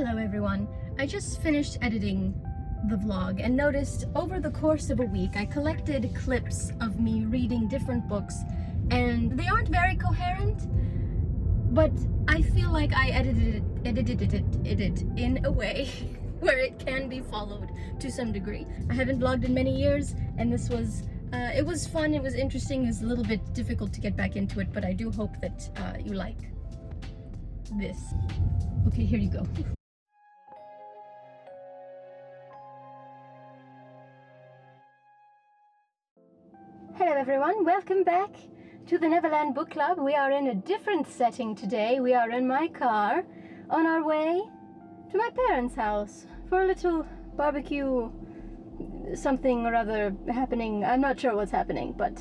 Hello everyone. I just finished editing the vlog and noticed over the course of a week I collected clips of me reading different books, and they aren't very coherent, but I feel like I edited it in a way where it can be followed to some degree. I haven't vlogged in many years, and this was it was fun, it was interesting, it's a little bit difficult to get back into it, but I do hope that you like this. Okay, here you go. Hello everyone, welcome back to the Neverland Book Club. We are in a different setting today. We are in my car on our way to my parents' house for a little barbecue something or other happening. I'm not sure what's happening, but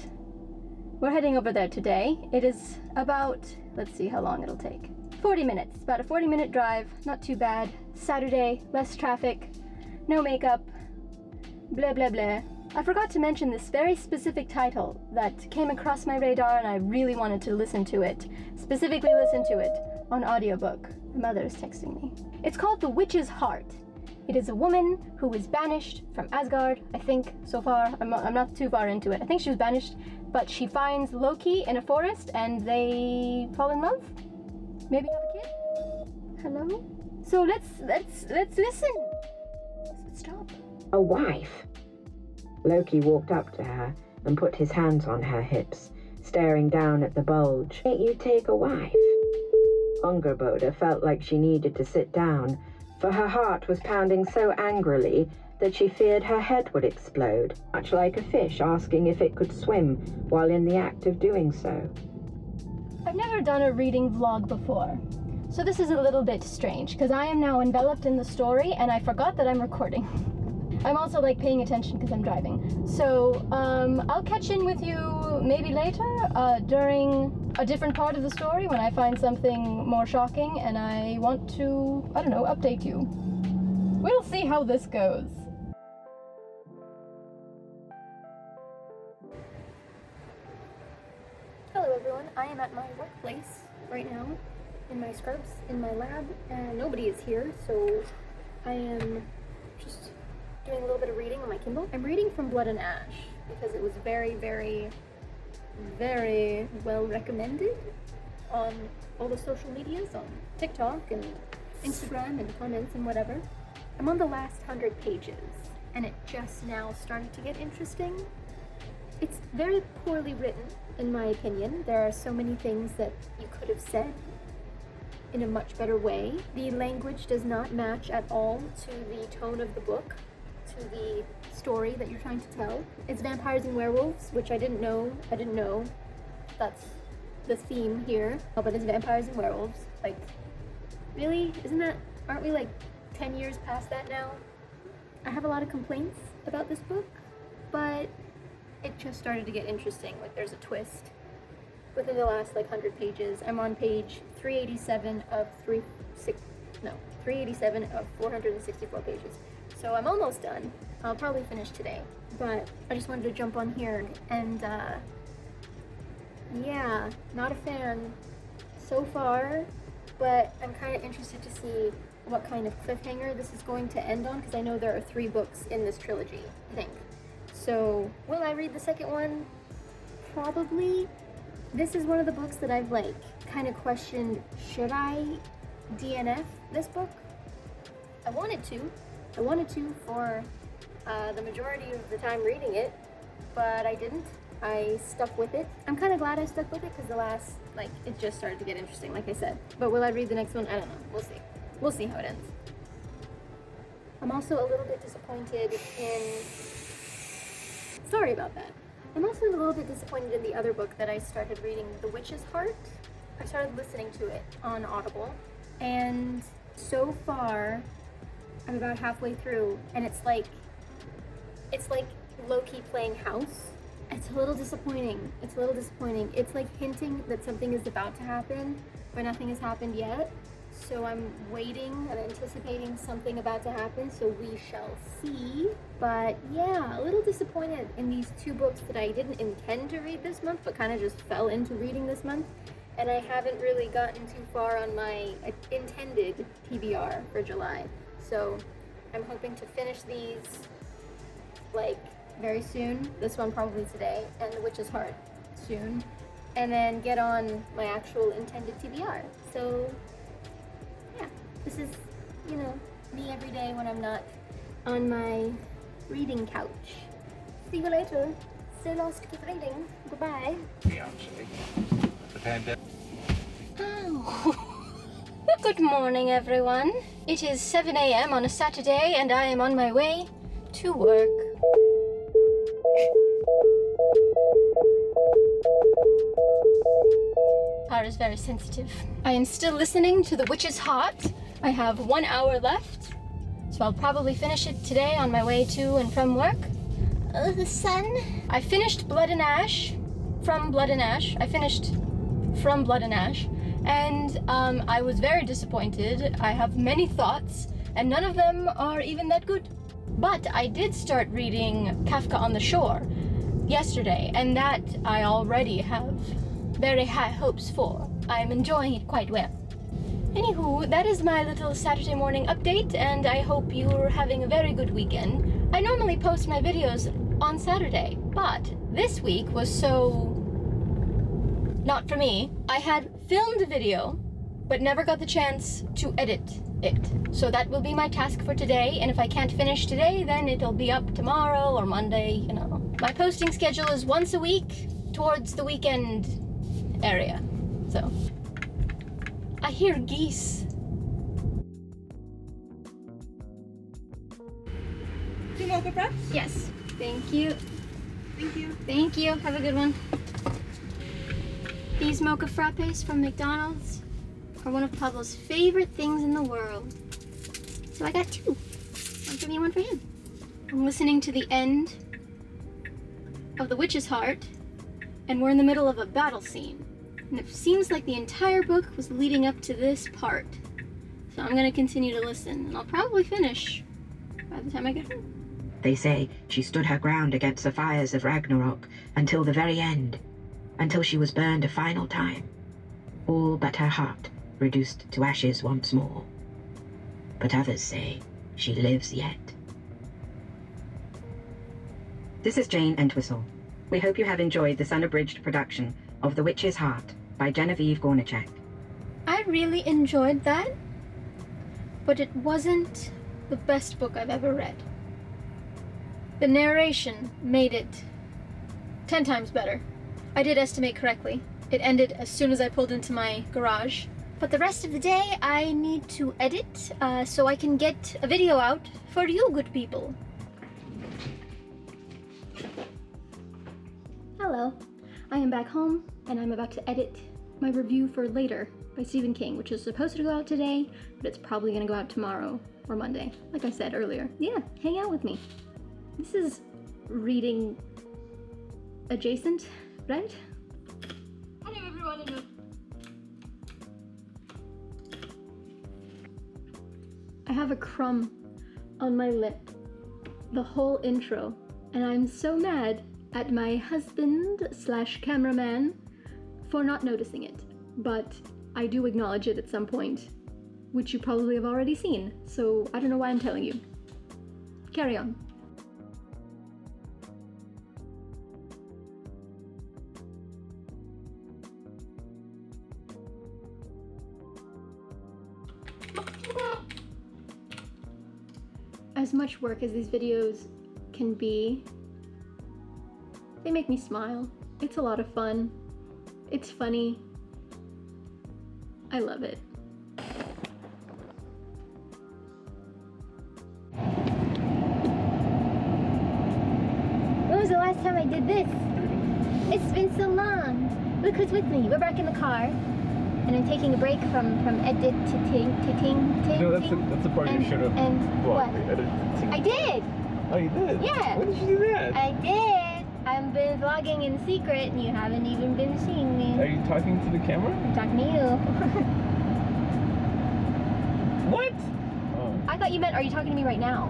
we're heading over there today. It is about, let's see how long it'll take. 40 minutes, about a 40-minute drive, not too bad. Saturday, less traffic, no makeup, blah blah blah. I forgot to mention this very specific title that came across my radar and I really wanted to listen to it, specifically listen to it on audiobook. My mother is texting me. It's called The Witch's Heart. It is a woman who was banished from Asgard, I think, so far. I'm not too far into it. I think she was banished, but she finds Loki in a forest and they fall in love? Maybe have a kid? Hello? So let's listen. Stop. A wife. Loki walked up to her and put his hands on her hips, staring down at the bulge. Can't you take a wife? Ungerboda felt like she needed to sit down, for her heart was pounding so angrily that she feared her head would explode, much like a fish asking if it could swim while in the act of doing so. I've never done a reading vlog before, so this is a little bit strange because I am now enveloped in the story and I forgot that I'm recording. I'm also like paying attention because I'm driving. So I'll catch in with you maybe later during a different part of the story when I find something more shocking and I want to, I don't know, update you. We'll see how this goes. I am at my workplace right now, in my scrubs, in my lab, and nobody is here, so I am just doing a little bit of reading on my Kindle. I'm reading From Blood and Ash, because it was very, very, very well recommended on all the social medias, on TikTok and Instagram and comments and whatever. I'm on the last 100 pages, and it just now started to get interesting. It's very poorly written, in my opinion. There are so many things that you could have said in a much better way. The language does not match at all to the tone of the book, to the story that you're trying to tell. It's vampires and werewolves, which I didn't know. That's the theme here. Oh, but it's vampires and werewolves. Like, really? Aren't we like 10 years past that now? I have a lot of complaints about this book, but it just started to get interesting. Like, there's a twist within the last like 100 pages. I'm on page 387 of 464 pages. So I'm almost done. I'll probably finish today, but I just wanted to jump on here and yeah, not a fan so far, but I'm kind of interested to see what kind of cliffhanger this is going to end on, because I know there are 3 books in this trilogy, I think. So, will I read the second one? Probably. This is one of the books that I've like kind of questioned, should I DNF this book? I wanted to for the majority of the time reading it, but I didn't. I stuck with it. I'm kind of glad I stuck with it, because the last, like, it just started to get interesting, like I said. But will I read the next one? I don't know. We'll see. We'll see how it ends. I'm also a little bit disappointed in... Sorry about that. I'm also a little bit disappointed in the other book that I started reading, The Witch's Heart. I started listening to it on Audible, and so far, I'm about halfway through, and it's like Loki playing house. It's a little disappointing. It's like hinting that something is about to happen, but nothing has happened yet. So I'm waiting and anticipating something about to happen, so we shall see. But yeah, a little disappointed in these 2 books that I didn't intend to read this month, but kind of just fell into reading this month. and I haven't really gotten too far on my intended TBR for July. So I'm hoping to finish these like very soon. This one probably today, and The Witch's Heart soon, and then get on my actual intended TBR. So yeah, this is, you know, me every day when I'm not on my reading couch. See you later. So lost, keep reading. Goodbye. Yeah, oh. Good morning, everyone. It is 7 a.m. on a Saturday, and I am on my way to work. Power is very sensitive. I am still listening to The Witch's Heart. I have 1 hour left, so I'll probably finish it today on my way to and from work. Oh, the sun. I finished Blood and Ash. From Blood and Ash. I finished From Blood and Ash, and I was very disappointed. I have many thoughts, and none of them are even that good. But I did start reading Kafka on the Shore yesterday, and that I already have very high hopes for. I'm enjoying it quite well. Anywho, that is my little Saturday morning update, and I hope you're having a very good weekend. I normally post my videos on Saturday, but this week was so not for me. I had filmed a video, but never got the chance to edit it. So that will be my task for today, and if I can't finish today, then it'll be up tomorrow or Monday, you know. My posting schedule is once a week towards the weekend area, so. I hear geese. Two mocha preps? Yes. Thank you. Thank you. Thank you. Have a good one. These mocha frappes from McDonald's are one of Pablo's favorite things in the world. So I got two. I'll give me one for him. I'm listening to the end of The Witch's Heart, and we're in the middle of a battle scene. And it seems like the entire book was leading up to this part. So I'm gonna continue to listen, and I'll probably finish by the time I get home. They say she stood her ground against the fires of Ragnarok until the very end, until she was burned a final time, all but her heart reduced to ashes once more. But others say she lives yet. This is Jane Entwistle. We hope you have enjoyed this unabridged production of The Witch's Heart by Genevieve Gornicek. I really enjoyed that, but it wasn't the best book I've ever read. The narration made it 10 times better. I did estimate correctly. It ended as soon as I pulled into my garage. But the rest of the day I need to edit so I can get a video out for you good people. Hello. I am back home, and I'm about to edit my review for Later by Stephen King, which is supposed to go out today, but it's probably gonna go out tomorrow or Monday, like I said earlier. Yeah, hang out with me. This is reading adjacent, right? Hello everyone. I have a crumb on my lip the whole intro, and I'm so mad at my husband / cameraman for not noticing it, but I do acknowledge it at some point, which you probably have already seen, so I don't know why I'm telling you. Carry on. As much work as these videos can be, they make me smile. It's a lot of fun. It's funny. I love it. When was the last time I did this? It's been so long. Look who's with me. We're back in the car. And I'm taking a break from edit to ting. No, that's the part you should have. And what? I did! Oh, you did? Yeah. Why did you do that? I did. I've been vlogging in secret, and you haven't even been seeing me. Are you talking to the camera? I'm talking to you. What? Oh. I thought you meant, are you talking to me right now?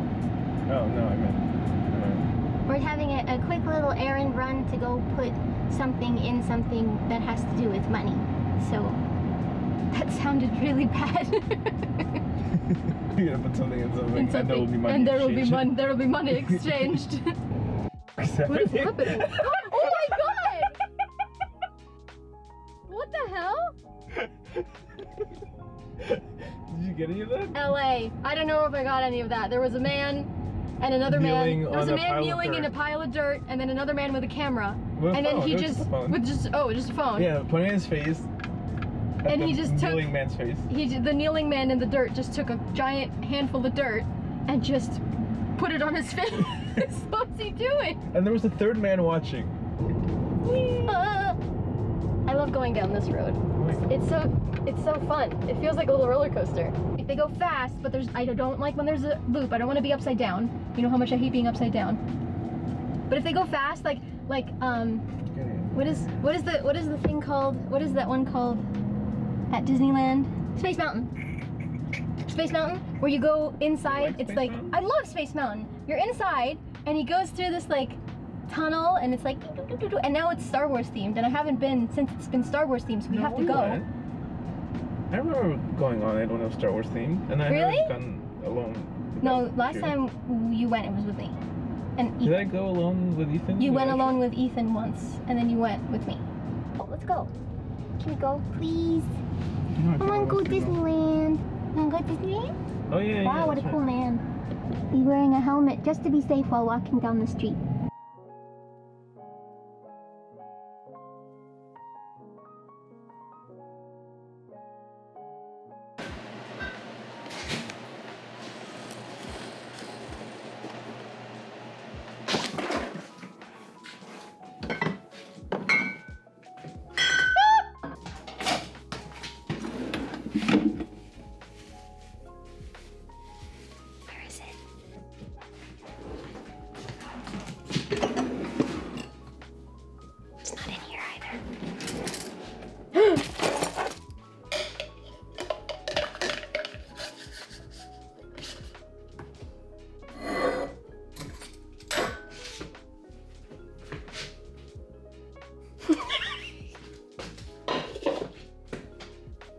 Oh, no, I meant... We're having a quick little errand run to go put something in something that has to do with money. So that sounded really bad. You're gonna put something in something, and there will be money and there will be money exchanged. What is happening? Oh my god! What the hell? Did you get any of that? LA. I don't know if I got any of that. There was a man and another kneeling man. There was a man kneeling in a pile of dirt, and then another man with a camera. With and phone. Then he it just with just oh just a phone. Yeah, pointing his face. And he just took kneeling man's face. The kneeling man in the dirt just took a giant handful of dirt and just put it on his face. What's he doing? And there was a third man watching. I love going down this road. It's so fun. It feels like a little roller coaster. They go fast, but I don't like when there's a loop. I don't want to be upside down. You know how much I hate being upside down. But if they go fast, what is the thing called? What is that one called at Disneyland? Space Mountain. Space Mountain, where you go inside. Mountain? I love Space Mountain. You're inside, and he goes through this tunnel, and it's like doo, doo, doo, doo, and now it's Star Wars themed, and I haven't been since it's been Star Wars themed, so we have to go. I remember going on it when it was Star Wars themed, and I haven't gone alone. No, last time you went, it was with me. And Ethan. Did I go alone with Ethan? You went alone with Ethan once, and then you went with me. Oh, let's go. Can we go, please? I want to go Disneyland. Want to go Disneyland? Oh yeah. Wow, what a cool man. He's wearing a helmet just to be safe while walking down the street.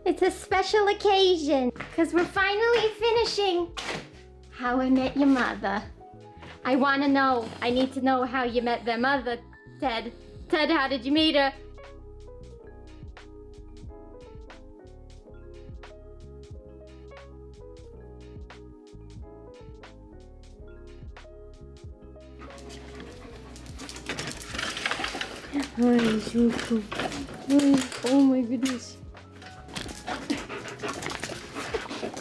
It's a special occasion because we're finally finishing How I Met Your Mother. I need to know how you met their mother, Ted. Ted, how did you meet her? Oh, so cool. Oh my goodness.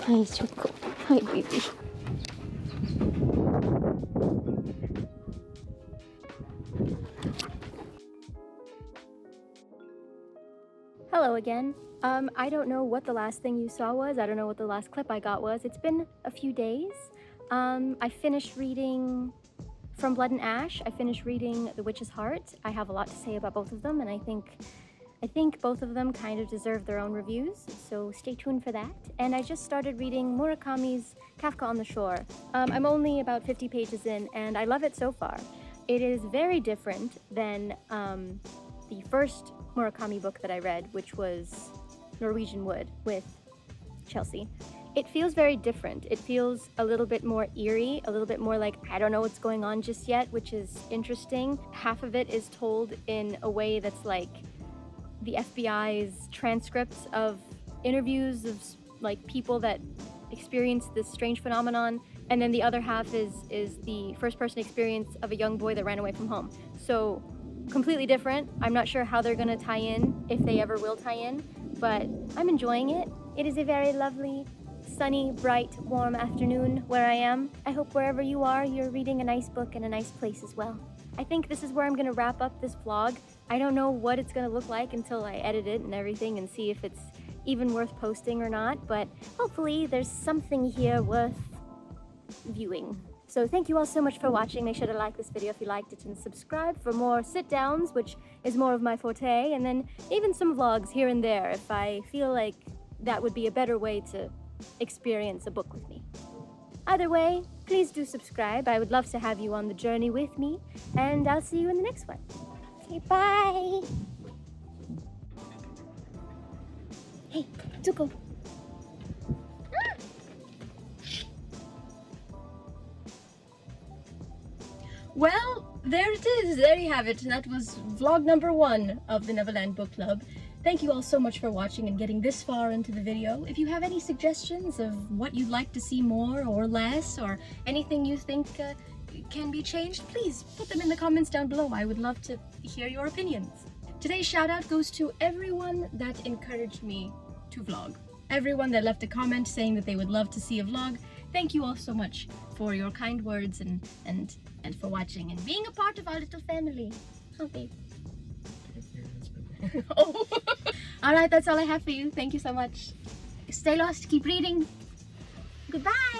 Hi, Choco. Hi, baby. Hello again. I don't know what the last thing you saw was. I don't know what the last clip I got was. It's been a few days. I finished reading From Blood and Ash. I finished reading The Witch's Heart. I have a lot to say about both of them, and I think both of them kind of deserve their own reviews, so stay tuned for that. And I just started reading Murakami's Kafka on the Shore. I'm only about 50 pages in, and I love it so far. It is very different than the first Murakami book that I read, which was Norwegian Wood with Chelsea. It feels very different. It feels a little bit more eerie, a little bit more like, I don't know what's going on just yet, which is interesting. Half of it is told in a way that's like, the FBI's transcripts of interviews of people that experienced this strange phenomenon, and then the other half is the first person experience of a young boy that ran away from home. So completely different. I'm not sure how they're gonna tie in, if they ever will tie in, but I'm enjoying it. It is a very lovely, sunny, bright, warm afternoon where I am. I hope wherever you are, you're reading a nice book in a nice place as well. I think this is where I'm gonna wrap up this vlog. I don't know what it's gonna look like until I edit it and everything and see if it's even worth posting or not, but hopefully there's something here worth viewing. So thank you all so much for watching. Make sure to like this video if you liked it and subscribe for more sit-downs, which is more of my forte, and then even some vlogs here and there if I feel like that would be a better way to experience a book with me. Either way, please do subscribe. I would love to have you on the journey with me, and I'll see you in the next one. Okay, bye! Hey, Zuko. Ah! Well, there it is. There you have it. That was vlog number 1 of the Neverland Book Club. Thank you all so much for watching and getting this far into the video. If you have any suggestions of what you'd like to see more or less, or anything you think can be changed, please put them in the comments down below. I would love to hear your opinions. Today's shout out goes to everyone that encouraged me to vlog. Everyone that left a comment saying that they would love to see a vlog. Thank you all so much for your kind words and for watching and being a part of our little family. Okay. Oh. Alright, that's all I have for you. Thank you so much. Stay lost, keep reading. Goodbye!